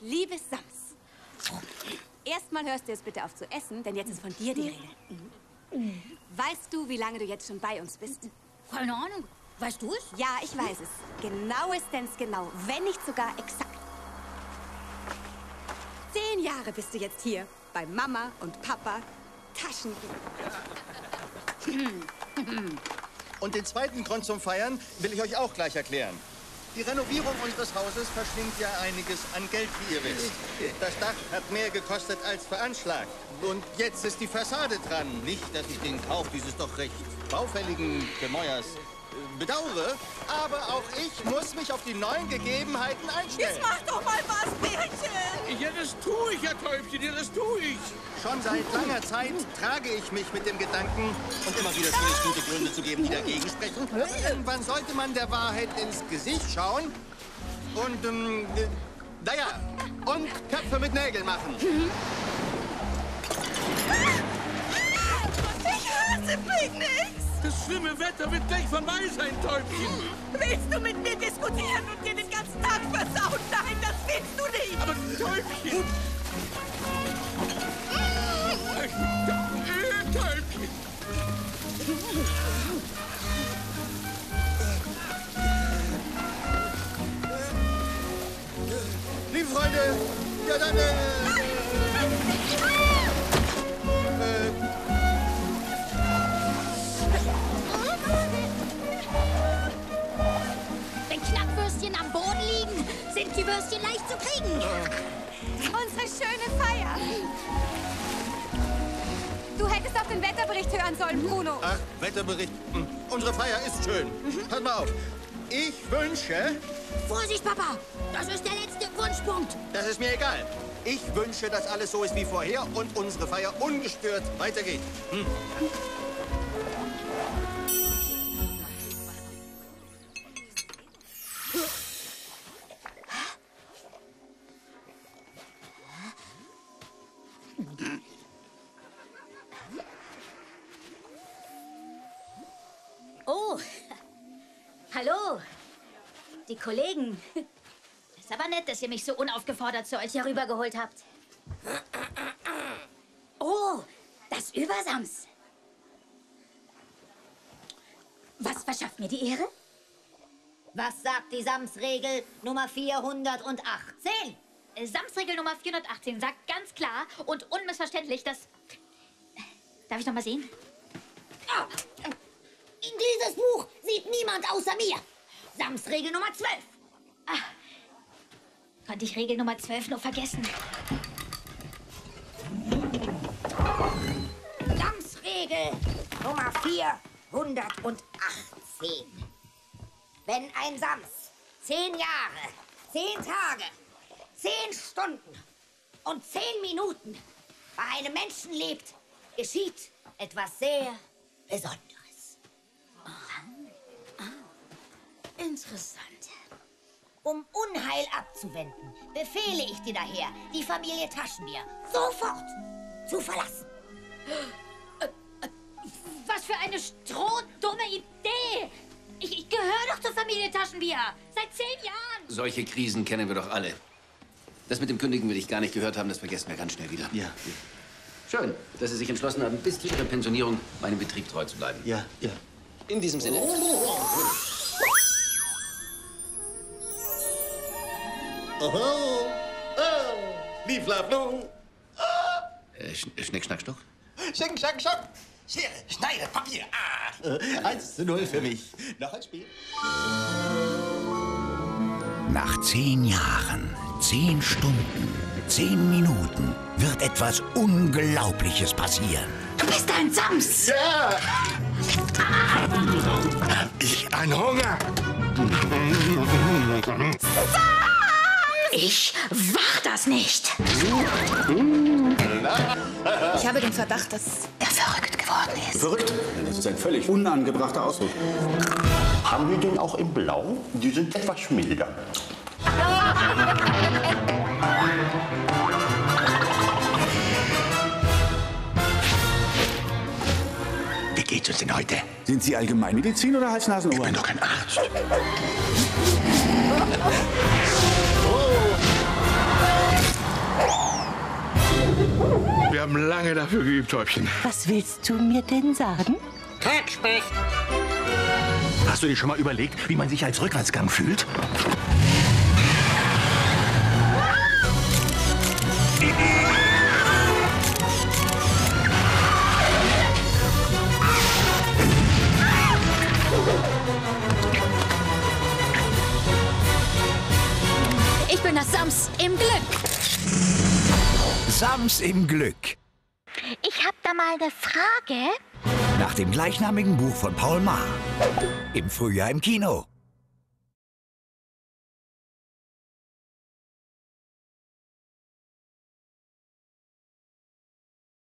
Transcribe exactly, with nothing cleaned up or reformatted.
Liebes Sams, erstmal hörst du jetzt bitte auf zu essen, denn jetzt ist von dir die Rede. Weißt du, wie lange du jetzt schon bei uns bist? Keine Ahnung. Weißt du es? Ja, ich weiß es. Genauestens genau, wenn nicht sogar exakt. Zehn Jahre bist du jetzt hier bei Mama und Papa Taschenbier. Und den zweiten Grund zum Feiern will ich euch auch gleich erklären. Die Renovierung unseres Hauses verschlingt ja einiges an Geld, wie ihr wisst. Das Dach hat mehr gekostet als veranschlagt. Und jetzt ist die Fassade dran. Nicht, dass ich den Kauf dieses doch recht baufälligen Gemäuers bedauere, aber auch ich muss mich auf die neuen Gegebenheiten einstellen. Jetzt mach doch mal was, Bärchen! Ja, das tue ich, Herr Täubchen, ja, das tue ich. Schon seit langer Zeit trage ich mich mit dem Gedanken, und immer wieder schöne gute Gründe zu geben, die dagegen sprechen. Irgendwann sollte man der Wahrheit ins Gesicht schauen und, ähm, naja, und Köpfe mit Nägeln machen. Ich hasse Picknicks! Das schlimme Wetter wird gleich vorbei sein, Täubchen. Willst du mit mir diskutieren und dir den ganzen Tag versauen? Nein, das willst du nicht. Aber Täubchen... Täubchen... Liebe Freunde, ja dann... Äh, äh, am Boden liegen, sind die Würstchen leicht zu kriegen. Unsere schöne Feier. Du hättest auf den Wetterbericht hören sollen, Bruno. Ach, Wetterbericht. Unsere Feier ist schön. Pass mal auf. Ich wünsche... Vorsicht, Papa. Das ist der letzte Wunschpunkt. Das ist mir egal. Ich wünsche, dass alles so ist wie vorher und unsere Feier ungestört weitergeht. Hm. Oh, hallo, die Kollegen. Das ist aber nett, dass ihr mich so unaufgefordert zu euch hier rübergeholt habt. Oh, das Übersams. Was verschafft mir die Ehre? Was sagt die Samsregel Nummer vierhundertachtzehn? Samsregel Nummer vierhundertachtzehn sagt ganz klar und unmissverständlich, dass... Darf ich noch mal sehen? In dieses Buch sieht niemand außer mir. Samsregel Nummer zwölf. Ach, konnte ich Regel Nummer zwölf nur vergessen. Samsregel Nummer vierhundertachtzehn. Wenn ein Sams zehn Jahre, zehn Tage, zehn Stunden und zehn Minuten bei einem Menschen lebt, geschieht etwas sehr Besonderes. Oh. Oh. Interessant. Um Unheil abzuwenden, befehle ich dir daher, die Familie Taschenbier sofort zu verlassen. Was für eine strohdumme Idee! Ich, ich gehöre doch zur Familie Taschenbier. Seit zehn Jahren. Solche Krisen kennen wir doch alle. Das mit dem Kündigen will ich gar nicht gehört haben. Das vergessen wir ganz schnell wieder. Ja. Schön, dass Sie sich entschlossen haben, bis zu Ihrer Pensionierung meinem Betrieb treu zu bleiben. Ja, ja. In diesem Sinne. Oho. Oh. Lieblablum. Oh. Äh, Sch Schnick, Schnack, Schnuck. Schnick, Schnack, Schnuck. Schere, Schneide, Papier. Ah. eins zu null für mich. Noch ein Spiel. Nach zehn Jahren, zehn Stunden, zehn Minuten wird etwas Unglaubliches passieren. Du bist ein Sams. Ja. Ah. Ich ein Hunger. Sams! Ich war das nicht. Ich habe den Verdacht, dass er verrückt geworden ist. Verrückt? Das ist ein völlig unangebrachter Ausdruck. Haben wir den auch im Blau? Die sind etwas milder. Wie geht's uns denn heute? Sind Sie Allgemeinmedizin oder Hals-Nasen-Ohren? Ich bin doch kein Arzt. Oh. Wir haben lange dafür geübt, Täubchen. Was willst du mir denn sagen? Kackspecht! Hast du dir schon mal überlegt, wie man sich als Rückwärtsgang fühlt? Ich bin das Sams im Glück. Sams im Glück. Ich hab da mal eine Frage. Nach dem gleichnamigen Buch von Paul Maar. Im Frühjahr im Kino.